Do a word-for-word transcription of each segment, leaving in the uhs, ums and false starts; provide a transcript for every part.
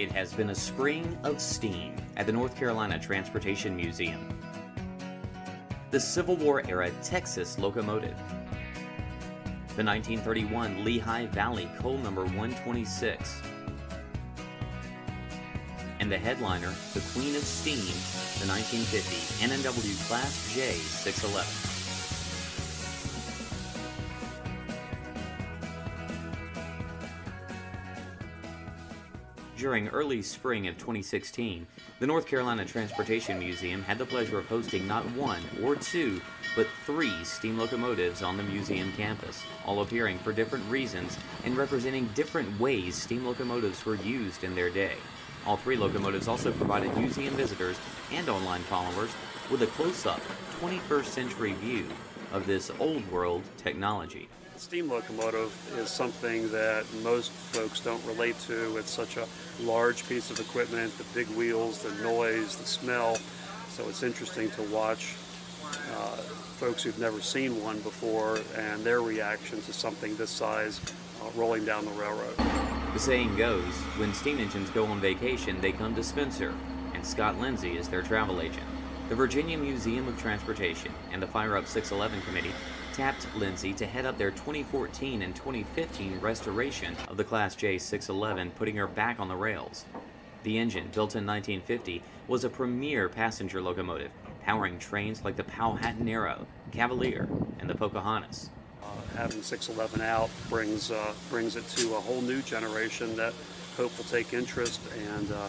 it has been a spring of steam at the North Carolina Transportation Museum. The Civil War-era Texas locomotive. The nineteen thirty-one Lehigh Valley coal number one twenty-six. And the headliner, the Queen of Steam, the nineteen fifty N and W Class J six eleven. During early spring of twenty sixteen, the North Carolina Transportation Museum had the pleasure of hosting not one or two, but three steam locomotives on the museum campus, all appearing for different reasons and representing different ways steam locomotives were used in their day. All three locomotives also provided museum visitors and online followers with a close-up, twenty-first century view of this old-world technology. Steam locomotive is something that most folks don't relate to. It's such a large piece of equipment, the big wheels, the noise, the smell. So it's interesting to watch uh, folks who've never seen one before and their reaction to something this size uh, rolling down the railroad. The saying goes, when steam engines go on vacation, they come to Spencer, and Scott Lindsay is their travel agent. The Virginia Museum of Transportation and the Fire Up six eleven Committee tapped Lindsay to head up their twenty fourteen and twenty fifteen restoration of the Class J six eleven, putting her back on the rails. The engine, built in nineteen fifty, was a premier passenger locomotive, powering trains like the Powhatan Arrow, Cavalier, and the Pocahontas. Uh, having six eleven out brings, uh, brings it to a whole new generation that hope will take interest and uh,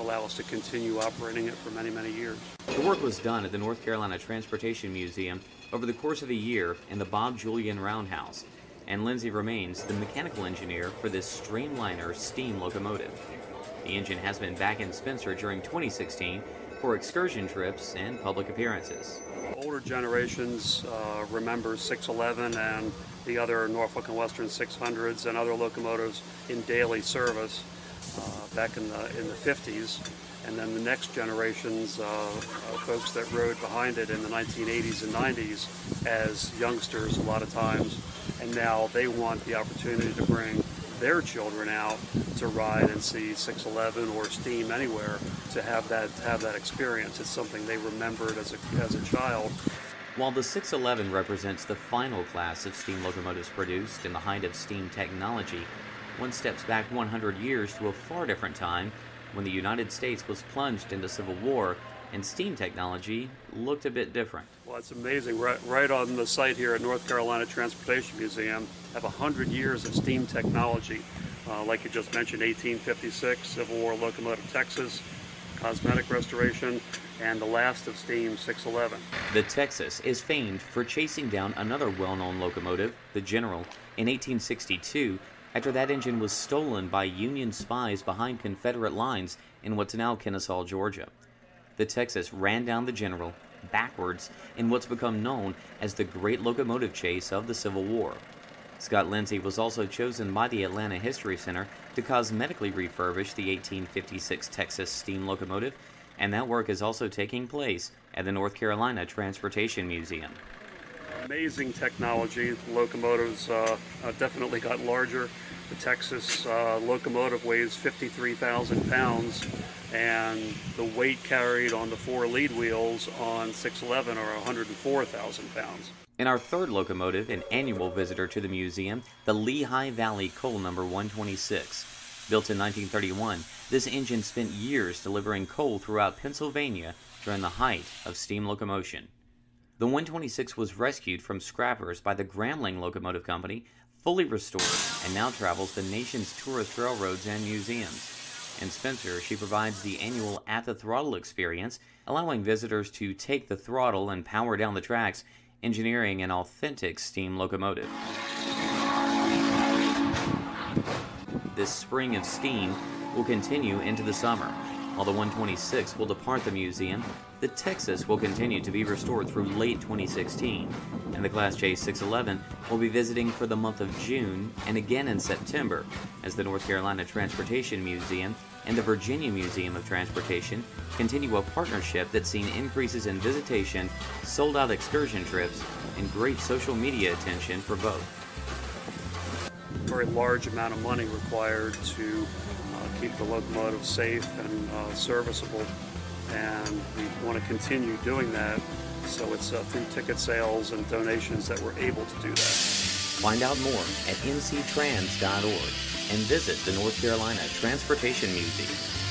allow us to continue operating it for many, many years. The work was done at the North Carolina Transportation Museum over the course of the year in the Bob Julian Roundhouse, and Lindsay remains the mechanical engineer for this streamliner steam locomotive. The engine has been back in Spencer during twenty sixteen for excursion trips and public appearances. Older generations uh, remember six eleven and the other Norfolk and Western six hundreds and other locomotives in daily service. Uh, back in the in the fifties, and then the next generations, uh, uh, folks that rode behind it in the nineteen eighties and nineties as youngsters a lot of times, and now they want the opportunity to bring their children out to ride and see six eleven or steam anywhere, to have that have that experience. It's something they remembered as a as a child. While the six eleven represents the final class of steam locomotives produced in the height of steam technology, one steps back one hundred years to a far different time when the United States was plunged into Civil War and steam technology looked a bit different. Well, it's amazing. Right, right on the site here at North Carolina Transportation Museum have one hundred years of steam technology. Uh, like you just mentioned, eighteen fifty-six, Civil War locomotive Texas, cosmetic restoration, and the last of steam, six eleven. The Texas is famed for chasing down another well-known locomotive, the General, in eighteen sixty-two, after that engine was stolen by Union spies behind Confederate lines in what's now Kennesaw, Georgia. The Texas ran down the General backwards in what's become known as the Great Locomotive Chase of the Civil War. Scott Lindsay was also chosen by the Atlanta History Center to cosmetically refurbish the eighteen fifty-six Texas steam locomotive, and that work is also taking place at the North Carolina Transportation Museum. Amazing technology. The locomotives uh, uh, definitely got larger. The Texas uh, locomotive weighs fifty-three thousand pounds, and the weight carried on the four lead wheels on six eleven are one hundred four thousand pounds. In our third locomotive, an annual visitor to the museum, the Lehigh Valley coal number one twenty-six. Built in nineteen thirty-one, this engine spent years delivering coal throughout Pennsylvania during the height of steam locomotion. The one twenty-six was rescued from scrappers by the Grambling Locomotive Company, fully restored, and now travels the nation's tourist railroads and museums. In Spencer, she provides the annual At the Throttle experience, allowing visitors to take the throttle and power down the tracks, engineering an authentic steam locomotive. This spring of steam will continue into the summer. While the one twenty-six will depart the museum, the Texas will continue to be restored through late twenty sixteen, and the Class J six eleven will be visiting for the month of June and again in September as the North Carolina Transportation Museum and the Virginia Museum of Transportation continue a partnership that's seen increases in visitation, sold-out excursion trips, and great social media attention for both. very large amount of money required to uh, keep the locomotive safe and uh, serviceable, and we want to continue doing that. So it's uh, through ticket sales and donations that we're able to do that. Find out more at N C trans dot org and visit the North Carolina Transportation Museum.